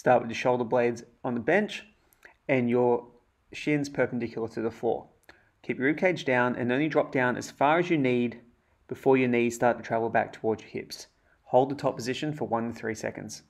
Start with your shoulder blades on the bench and your shins perpendicular to the floor. Keep your ribcage down and only drop down as far as you need before your knees start to travel back towards your hips. Hold the top position for 1 to 3 seconds.